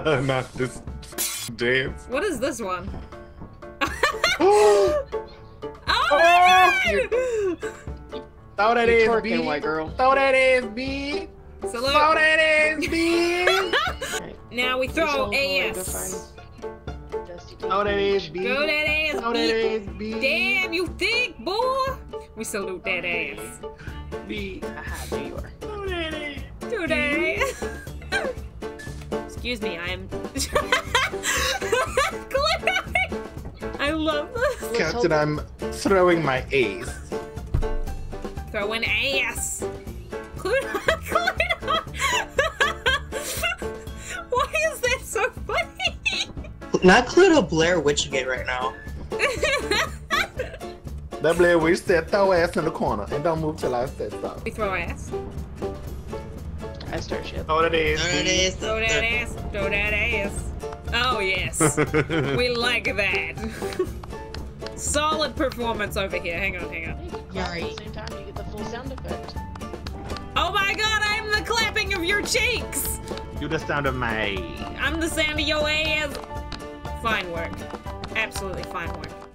Not this dance. What is this one? Oh, throw that ass, B. White girl. Throw that ass, B. Salute. Throw that ass, B. Now we throw ass. Throw that ass, B. Go that ass, throw that ass, B. Damn, you thick, boy. We salute that ass. B. Aha, there you are. Throw that ass. Throw that ass. Excuse me, I'm... I love this. Captain, I'm throwing my ass. Throwing ass. Why is that so funny? Not Cluedo, Blair Witch Gate right now. That Blair Witch said throw ass in the corner and don't move till I said stop. We throw ass. I start shit. Throw that ass. Throw that ass. Throw that ass. Throw that ass. Oh yes, we like that. Solid performance over here. Hang on, hang on. Yeah, at the same time you get the full sound effect. Oh my god, I'm the clapping of your cheeks! You're the sound of my... I'm the sound of your ass! Fine work. Absolutely fine work.